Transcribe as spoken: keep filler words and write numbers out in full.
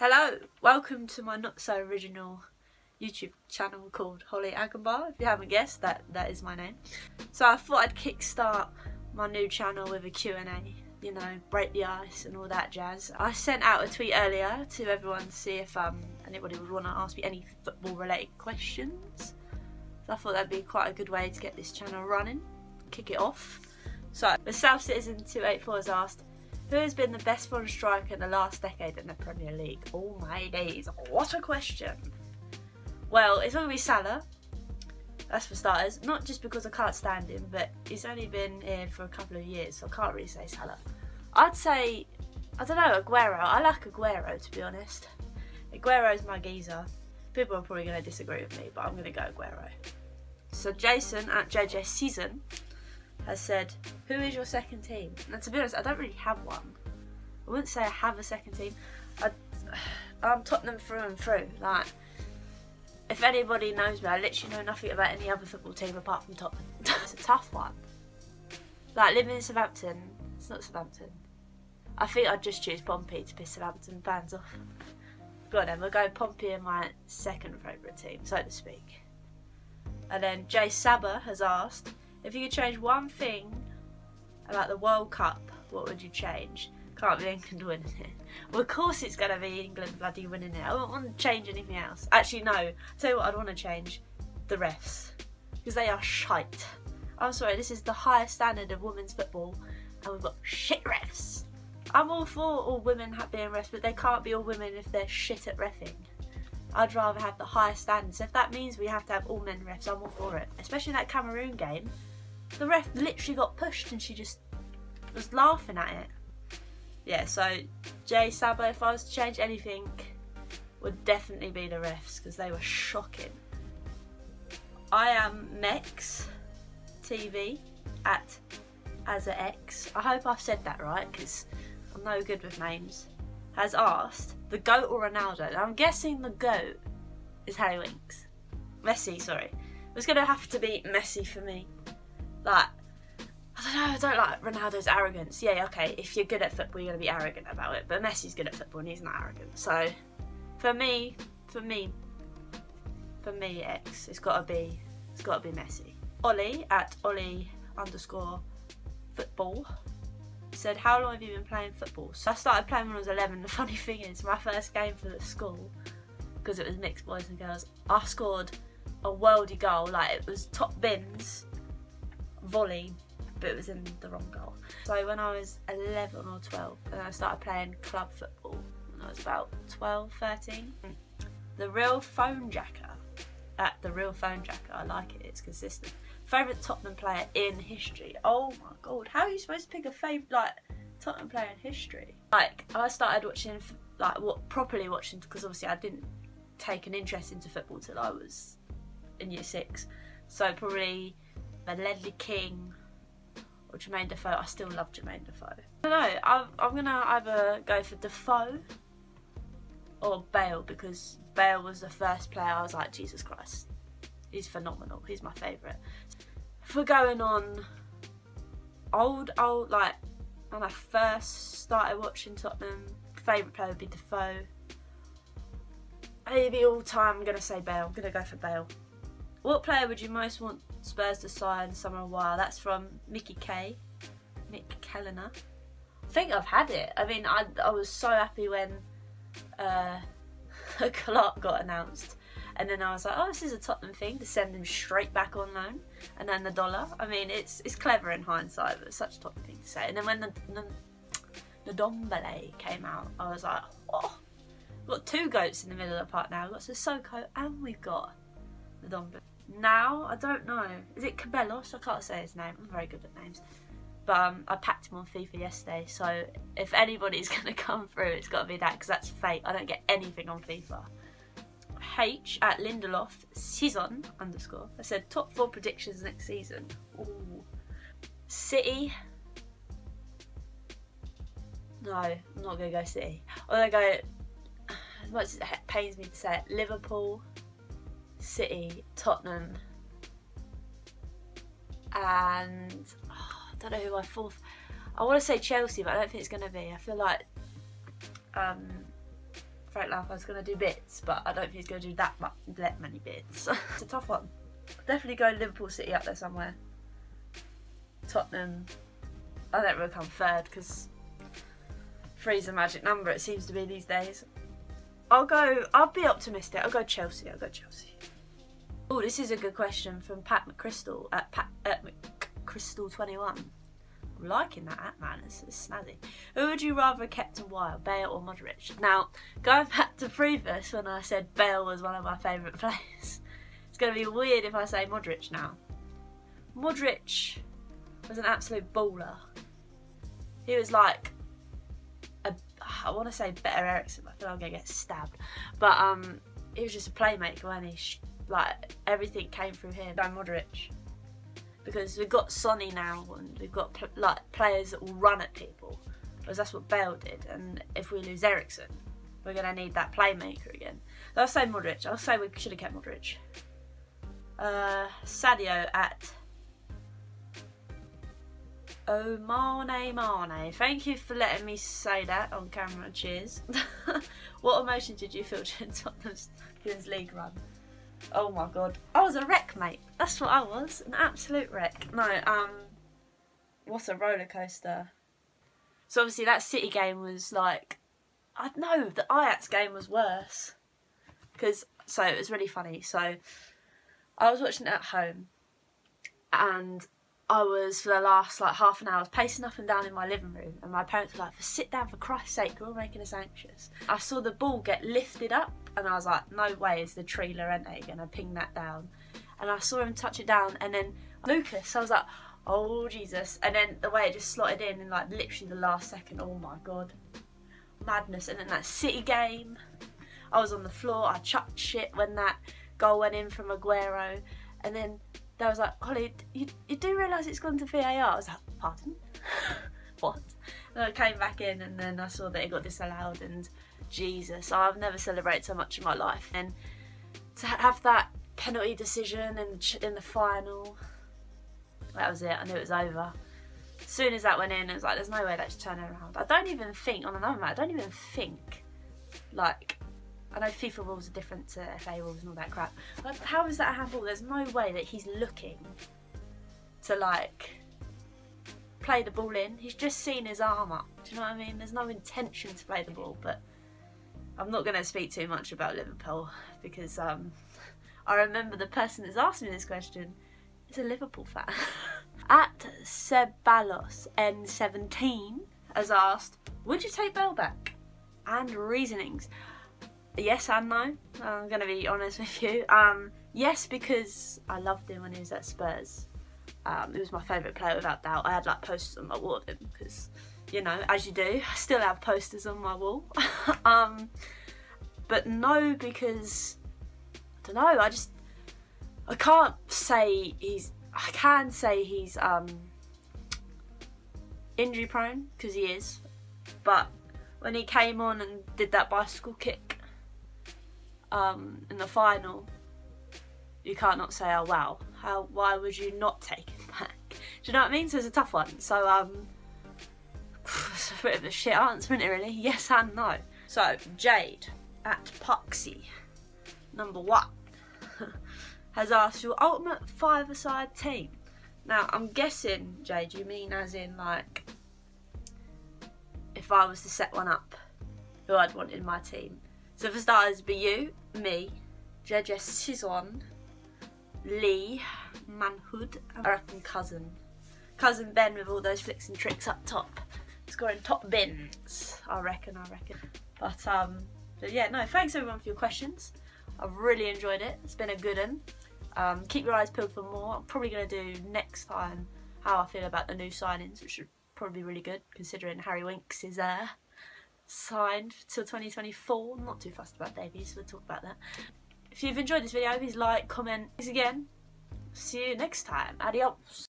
Hello, welcome to my not so original YouTube channel called Holly Agambar. If you haven't guessed, that that is my name. So I thought I'd kickstart my new channel with a Q and A, you know, break the ice and all that jazz. I sent out a tweet earlier to everyone to see if um anybody would want to ask me any football related questions. So I thought that'd be quite a good way to get this channel running, kick it off. So the South Citizen two eight four has asked, who has been the best foreign striker in the last decade in the Premier League? Oh my days, what a question. Well, it's gonna be Salah, that's for starters. Not just because I can't stand him, but he's only been here for a couple of years, so I can't really say Salah. I'd say, I don't know, Aguero. I like Aguero, to be honest. Aguero's my geezer. People are probably gonna disagree with me, but I'm gonna go Aguero. So Jason at J J Season has said, who is your second team? And to be honest, I don't really have one. I wouldn't say I have a second team. I, I'm Tottenham through and through. Like, if anybody knows me, I literally know nothing about any other football team apart from Tottenham. It's a tough one. Like, living in Southampton, it's not Southampton. I think I'd just choose Pompey to piss Southampton fans off. Go on then, we'll go Pompey in my second favourite team, so to speak. And then Jay Sabber has asked, if you could change one thing about the World Cup, what would you change? Can't be England winning it. Well, of course it's going to be England bloody winning it. I don't want to change anything else. Actually, no. I'll tell you what I'd want to change. The refs. Because they are shite. I'm sorry, this is the highest standard of women's football and we've got shit refs. I'm all for all women being refs, but they can't be all women if they're shit at reffing. I'd rather have the highest standards. If that means we have to have all men refs, I'm all for it. Especially in that Cameroon game. The ref literally got pushed and she just was laughing at it. Yeah, so Jay Sabo, if I was to change anything, would definitely be the refs because they were shocking. I am MexTV at AzaX. I hope I've said that right because I'm no good with names. Has asked, the GOAT or Ronaldo? Now, I'm guessing the GOAT is Harry Winks. Messi, sorry. It's going to have to be Messi for me. Like, I don't know, I don't like Ronaldo's arrogance. Yeah, okay, if you're good at football, you're going to be arrogant about it. But Messi's good at football and he's not arrogant. So, for me, for me, for me, X, it's got to be, it's got to be Messi. Ollie, at Ollie underscore football, said, how long have you been playing football? So I started playing when I was eleven. The funny thing is, my first game for the school, because it was mixed boys and girls, I scored a worldie goal. Like, it was top bins. Volley, but it was in the wrong goal. So when I was eleven or twelve, and I started playing club football when I was about twelve, thirteen. The Real Phone Jacker, at The Real Phone Jacker, I like it, it's consistent. Favourite Tottenham player in history. Oh my god, how are you supposed to pick a favourite, like, Tottenham player in history? Like, I started watching, like, what properly watching, because obviously I didn't take an interest into football till I was in year six. So probably Ledley King or Jermaine Defoe. I still love Jermaine Defoe. I don't know, I'm, I'm gonna either go for Defoe or Bale, because Bale was the first player I was like, Jesus Christ, he's phenomenal, he's my favourite. If we're going on old, old, like when I first started watching Tottenham, favourite player would be Defoe. Maybe all time, I'm gonna say Bale, I'm gonna go for Bale. What player would you most want Spurs to sign somewhere a while? That's from Mickey K, Nick Kellner. I think I've had it. I mean, I, I was so happy when uh, Clark got announced. And then I was like, oh, this is a Tottenham thing to send him straight back on loan. And then the dollar. I mean, it's it's clever in hindsight, but it's such a Tottenham thing to say. And then when the, the, the Ndombele came out, I was like, oh, we've got two goats in the middle of the park now. We've got Sissoko and we've got Ndombele. Now, I don't know. Is it Cabellos? I can't say his name. I'm very good at names. But um, I packed him on FIFA yesterday. So if anybody's going to come through, it's got to be that, because that's fate. I don't get anything on FIFA. H at Lindelof season underscore. I said top four predictions next season. Ooh. City. No, I'm not going to go City. I'm going to go, as much as it pains me to say it, Liverpool. City, Tottenham, and oh, I don't know who I fourth. I want to say Chelsea, but I don't think it's going to be. I feel like um, Frank Lampard's going to do bits, but I don't think he's going to do that much, that many bits. It's a tough one. Definitely go Liverpool City up there somewhere. Tottenham, I don't really come third because three's a magic number, it seems to be these days. I'll go, I'll be optimistic, I'll go Chelsea, I'll go Chelsea. Oh, this is a good question from Pat McChrystal at Pat at McChrystal twenty-one. I'm liking that app, man, it's, it's snazzy. Who would you rather have kept a while, Bale or Modric? Now, going back to previous when I said Bale was one of my favourite players, it's going to be weird if I say Modric now. Modric was an absolute baller. He was like, a, I want to say better Eriksen, but I feel I'm going to get stabbed. But um, he was just a playmaker, wasn't he? Like, everything came through him. By Modric. Because we've got Sonny now, and we've got pl like players that will run at people. Because that's what Bale did, and if we lose Eriksen, we're going to need that playmaker again. So I'll say Modric. I'll say we should have kept Modric. Uh, Sadio at... Oh, Mane, Mane. Thank you for letting me say that on camera. Cheers. What emotion did you feel during Tottenham's league run? Oh my god. I was a wreck, mate. That's what I was. An absolute wreck. No, um, what a roller coaster. So obviously that City game was like, I don't know, the Ajax game was worse. Because, so it was really funny. So I was watching it at home and I was, for the last like half an hour, I was pacing up and down in my living room and my parents were like, sit down for Christ's sake, you're all making us anxious. I saw the ball get lifted up and I was like, no way is the tree Llorente going to ping that down. And I saw him touch it down and then Lucas, I was like, oh Jesus. And then the way it just slotted in in like literally the last second, oh my god, madness. And then that City game, I was on the floor, I chucked shit when that goal went in from Aguero and then they was like, Holly, you, you do realise it's gone to V A R? I was like, pardon? What? And I came back in and then I saw that it got disallowed and Jesus, I've never celebrated so much in my life. And to have that penalty decision in the, in the final, that was it, I knew it was over. As soon as that went in, I was like, there's no way that's turning around. I don't even think, on another matter, I don't even think, like, I know FIFA rules are different to F A rules and all that crap. But how is that a handball? There's no way that he's looking to like play the ball in. He's just seen his arm up. Do you know what I mean? There's no intention to play the ball. But I'm not going to speak too much about Liverpool because um, I remember the person that's asked me this question is a Liverpool fan. At Cabellos N seventeen has asked, would you take Bale back? And reasonings. Yes and no, I'm going to be honest with you. Um, yes, because I loved him when he was at Spurs. Um, he was my favourite player without doubt. I had like posters on my wall of him because, you know, as you do, I still have posters on my wall. um, but no, because, I don't know, I just, I can't say he's, I can say he's um, injury prone, because he is. But when he came on and did that bicycle kick, Um, in the final, you can't not say, oh wow, how, why would you not take him back? Do you know what I mean? So it's a tough one. So um, it's a bit of a shit answer, isn't it really? Yes and no. So Jade at Puxy, number one, has asked your ultimate five-a-side team. Now I'm guessing, Jade, you mean as in like, if I was to set one up, who I'd want in my team. So for starters, be you, me, J J Sizon, Lee, Manhood, and I reckon Cousin. Cousin Ben with all those flicks and tricks up top, scoring top bins. I reckon, I reckon. But um, but yeah, no, thanks everyone for your questions. I've really enjoyed it. It's been a good one. Um, keep your eyes peeled for more. I'm probably going to do next time how I feel about the new signings, which should probably be really good considering Harry Winks is there. Signed till twenty twenty-four. I'm not too fussed about Davies, we'll talk about that. If you've enjoyed this video, please like, comment. Thanks again. See you next time. Adios.